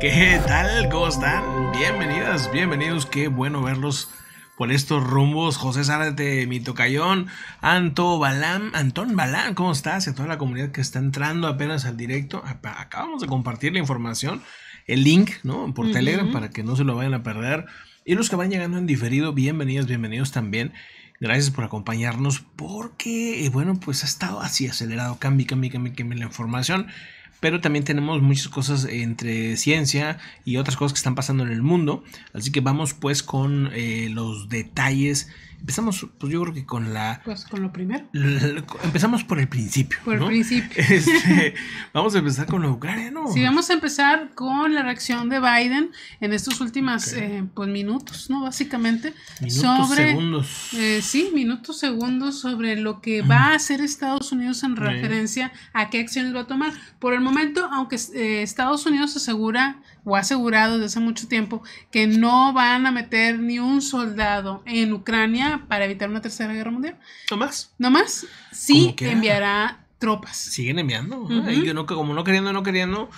¿Qué tal? ¿Cómo están? Bienvenidas, bienvenidos, qué bueno verlos por estos rumbos. José Sárate, Mitocayón, Antón Balán, ¿cómo estás? Y a toda la comunidad que está entrando apenas al directo. Acabamos de compartir la información, el link, ¿no? Por Telegram, para que no se lo vayan a perder. Y los que van llegando en diferido, bienvenidas, bienvenidos también. Gracias por acompañarnos porque, bueno, pues ha estado así acelerado. Cambia la información. Pero también tenemos muchas cosas entre ciencia y otras cosas que están pasando en el mundo. Así que vamos pues con los detalles. Empezamos, pues yo creo que con la... Pues con lo primero. Empezamos por el principio. Por el principio. Vamos a empezar con lo ucraniano. Sí, vamos a empezar con la reacción de Biden en estos últimos pues minutos, ¿no? Básicamente. Minutos, segundos. Sí, minutos, segundos sobre lo que va a hacer Estados Unidos en referencia a qué acciones va a tomar. Por el momento, aunque Estados Unidos asegura o ha asegurado desde hace mucho tiempo que no van a meter ni un soldado en Ucrania para evitar una tercera guerra mundial. ¿No más? ¿No más? Sí enviará tropas. Siguen enviando. Como no queriendo,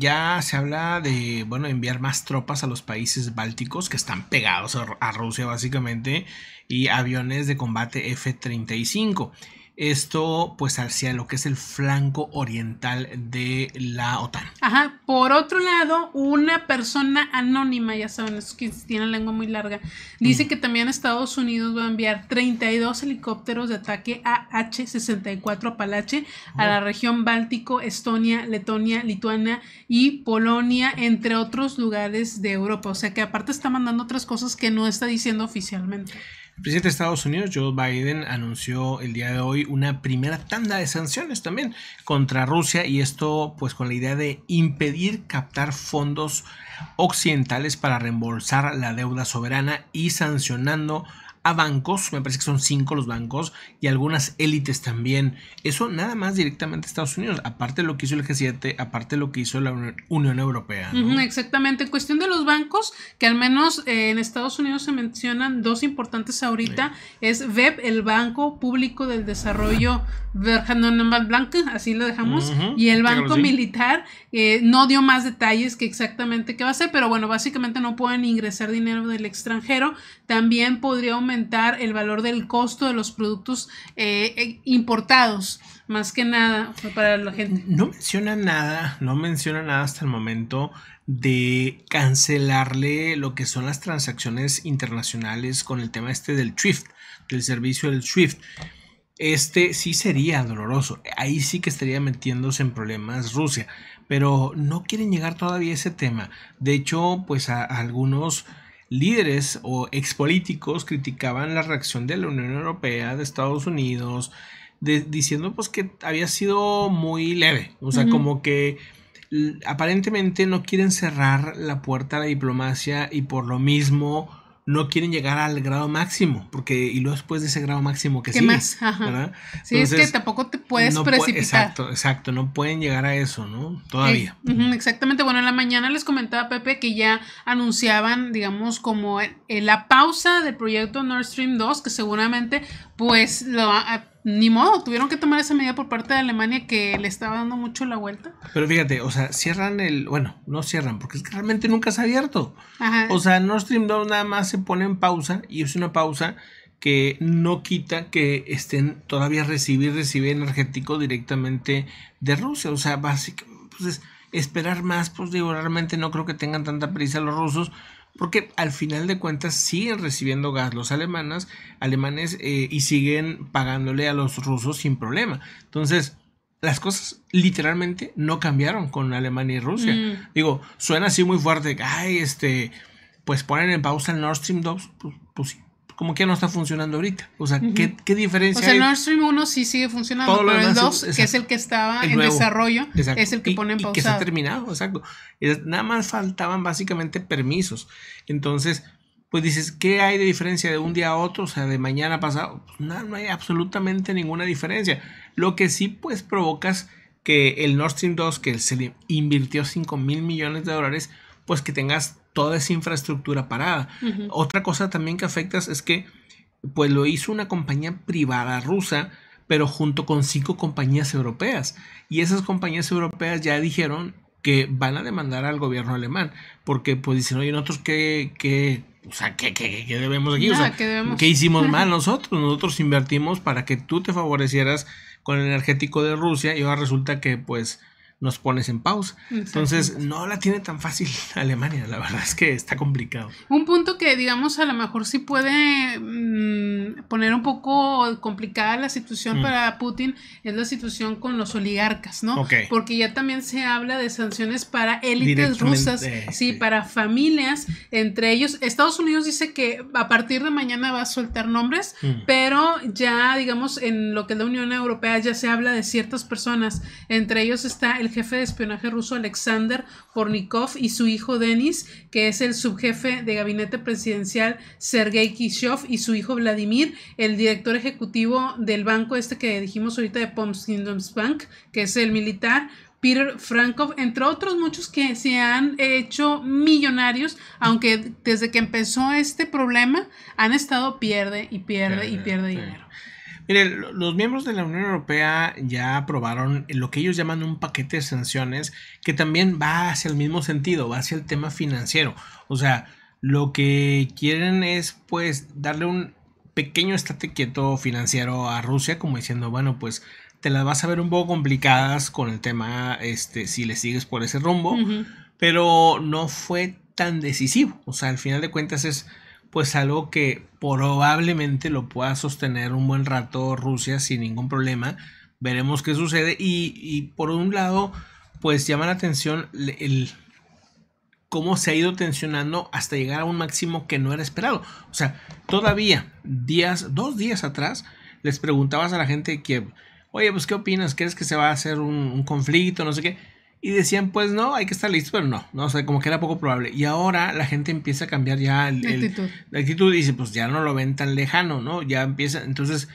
ya se habla de, bueno, enviar más tropas a los países bálticos que están pegados a Rusia básicamente, y aviones de combate F-35. Esto pues hacia lo que es el flanco oriental de la OTAN. Ajá, por otro lado, una persona anónima, ya saben, esos que tienen lengua muy larga, dice que también Estados Unidos va a enviar 32 helicópteros de ataque a H-64 Apache a la región Báltico, Estonia, Letonia, Lituania y Polonia, entre otros lugares de Europa. O sea que aparte está mandando otras cosas que no está diciendo oficialmente. El presidente de Estados Unidos, Joe Biden, anunció el día de hoy una primera tanda de sanciones también contra Rusia, y esto pues con la idea de impedir captar fondos occidentales para reembolsar la deuda soberana, y sancionando a bancos, me parece que son 5 los bancos, y algunas élites también. Eso nada más directamente Estados Unidos, aparte de lo que hizo el G7, aparte de lo que hizo la Unión Europea, ¿no? Exactamente. En cuestión de los bancos, que al menos en Estados Unidos se mencionan dos importantes ahorita, es VEB, el Banco Público del Desarrollo Blanca, así lo dejamos, y el Banco Militar. No dio más detalles que exactamente qué va a hacer, pero bueno, básicamente no pueden ingresar dinero del extranjero. También podría aumentar el valor del costo de los productos importados, más que nada para la gente. No menciona nada hasta el momento de cancelarle lo que son las transacciones internacionales con el tema este del Swift, del servicio del Swift. Este sí sería doloroso, ahí sí que estaría metiéndose en problemas Rusia, pero no quieren llegar todavía a ese tema. De hecho, pues a algunos líderes o expolíticos criticaban la reacción de la Unión Europea, de Estados Unidos, diciendo pues que había sido muy leve. O sea, como que aparentemente no quieren cerrar la puerta a la diplomacia, y por lo mismo no quieren llegar al grado máximo, porque y luego después de ese grado máximo que sí, ¿verdad? Sí, entonces, es que tampoco te puedes precipitar. Exacto, no pueden llegar a eso, ¿no? Todavía. Exactamente. Bueno, en la mañana les comentaba a Pepe que ya anunciaban, digamos, como la pausa del proyecto Nord Stream 2, que seguramente pues ni modo, tuvieron que tomar esa medida por parte de Alemania, que le estaba dando mucho la vuelta. Pero fíjate, o sea, cierran bueno, no cierran, porque es que realmente nunca se ha abierto. O sea, Nord Stream 2 nada más se pone en pausa, y es una pausa que no quita que estén todavía recibe energético directamente de Rusia. O sea, básicamente, pues esperar más, pues digo, realmente no creo que tengan tanta prisa los rusos, porque al final de cuentas siguen recibiendo gas los alemanes, y siguen pagándole a los rusos sin problema. Entonces, las cosas literalmente no cambiaron con Alemania y Rusia. Digo, suena así muy fuerte, ay, pues ponen en pausa el Nord Stream 2, pues sí. Como que no está funcionando ahorita. O sea, ¿qué diferencia hay? O sea, el Nord Stream 1 sí sigue funcionando, pero el 2, que es el que estaba en desarrollo, es el que ponen pausado. Y que está terminado, exacto. Nada más faltaban básicamente permisos. Entonces, pues dices, ¿qué hay de diferencia de un día a otro? O sea, de mañana pasado, pues nada, no hay absolutamente ninguna diferencia. Lo que sí, pues, provocas que el Nord Stream 2, que se le invirtió $5,000 millones, pues que tengas toda esa infraestructura parada. Otra cosa también que afectas es que pues lo hizo una compañía privada rusa, pero junto con 5 compañías europeas, y esas compañías europeas ya dijeron que van a demandar al gobierno alemán, porque pues dicen, oye, nosotros ¿qué debemos aquí? Nada, o sea, ¿qué hicimos mal nosotros? Nosotros invertimos para que tú te favorecieras con el energético de Rusia y ahora resulta que pues nos pones en pausa. Entonces no la tiene tan fácil Alemania, la verdad es que está complicado. Un punto que digamos a lo mejor sí puede poner un poco complicada la situación para Putin es la situación con los oligarcas, ¿no? Okay. Porque ya también se habla de sanciones para élites rusas, sí, para familias, entre ellos. Estados Unidos dice que a partir de mañana va a soltar nombres, pero ya digamos en lo que es la Unión Europea ya se habla de ciertas personas, entre ellos está el jefe de espionaje ruso Alexander Kornikov y su hijo Denis, que es el subjefe de gabinete presidencial Sergei Kishov y su hijo Vladimir, el director ejecutivo del banco este que dijimos ahorita de Poms Kingdoms Bank, que es el militar Peter Frankov, entre otros muchos que se han hecho millonarios, aunque desde que empezó este problema han estado pierde dinero. Miren, los miembros de la Unión Europea ya aprobaron lo que ellos llaman un paquete de sanciones que también va hacia el mismo sentido, va hacia el tema financiero. O sea, lo que quieren es pues darle un pequeño estate quieto financiero a Rusia, como diciendo, bueno, pues te las vas a ver un poco complicadas con el tema si le sigues por ese rumbo, pero no fue tan decisivo. O sea, al final de cuentas es pues algo que probablemente lo pueda sostener un buen rato Rusia sin ningún problema. Veremos qué sucede. Y por un lado, pues llama la atención el cómo se ha ido tensionando hasta llegar a un máximo que no era esperado. O sea, todavía dos días atrás, les preguntabas a la gente de Kiev, oye, pues ¿qué opinas? ¿Crees que se va a hacer un conflicto? No sé qué. Y decían, pues no, hay que estar listos, pero no, o sea, como que era poco probable. Y ahora la gente empieza a cambiar ya la actitud y dice, pues ya no lo ven tan lejano, ¿no? Ya empieza, entonces,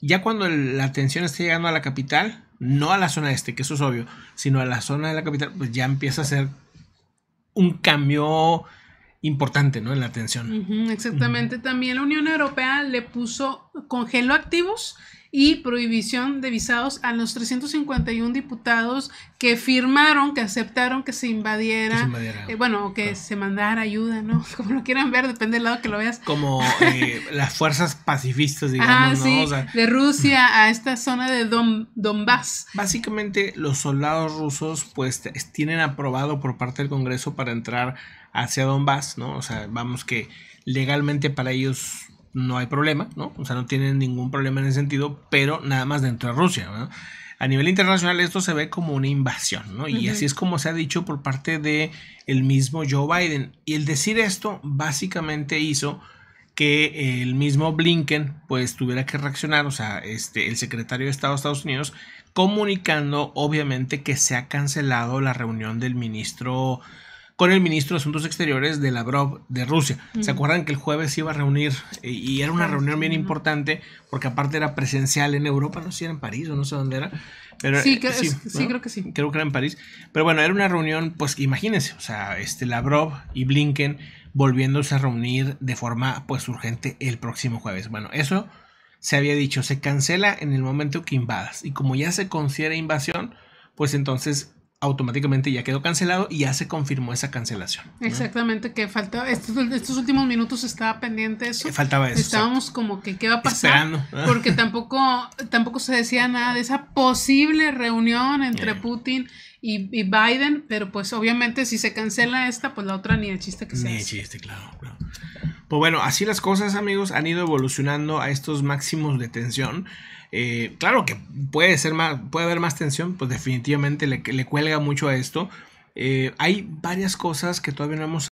ya cuando la atención está llegando a la capital, no a la zona este, que eso es obvio, sino a la zona de la capital, pues ya empieza a ser un cambio importante, ¿no? En la atención. Exactamente. También la Unión Europea le puso, congeló activos y prohibición de visados a los 351 diputados que firmaron, que aceptaron que se invadiera, se mandara ayuda, ¿no? Como lo quieran ver, depende del lado que lo veas. Como las fuerzas pacifistas, digamos, ¿no? Sí, o sea, de Rusia a esta zona de Donbass. Básicamente, los soldados rusos, pues, tienen aprobado por parte del Congreso para entrar hacia Donbass, ¿no? O sea, vamos que legalmente para ellos no hay problema, ¿no? O sea, no tienen ningún problema en ese sentido, pero nada más dentro de Rusia, ¿no? A nivel internacional esto se ve como una invasión, ¿no? Y así es como se ha dicho por parte de el mismo Joe Biden. Y el decir esto básicamente hizo que el mismo Blinken pues tuviera que reaccionar, o sea, el secretario de Estado de Estados Unidos, comunicando obviamente que se ha cancelado la reunión del ministro con el ministro de Asuntos Exteriores de Lavrov de Rusia. ¿Se acuerdan que el jueves iba a reunir? Y era una reunión bien importante, porque aparte era presencial en Europa, no sé si era en París o no sé dónde era. Pero, creo que sí. Creo que era en París. Pero bueno, era una reunión, pues imagínense, o sea, Lavrov y Blinken volviéndose a reunir de forma pues urgente el próximo jueves. Bueno, eso se había dicho, se cancela en el momento que invadas. Y como ya se considera invasión, pues entonces automáticamente ya quedó cancelado y ya se confirmó esa cancelación, ¿no? Exactamente, que faltaba, estos últimos minutos estaba pendiente eso. Faltaba eso. Estábamos como que qué va a pasar, esperando, porque tampoco se decía nada de esa posible reunión entre Putin y Biden, pero pues obviamente si se cancela esta, pues la otra ni el chiste que se hace. Ni el chiste, claro. Pues bueno, así las cosas, amigos, han ido evolucionando a estos máximos de tensión. Claro que puede haber más tensión, pues definitivamente le cuelga mucho a esto. Hay varias cosas que todavía no hemos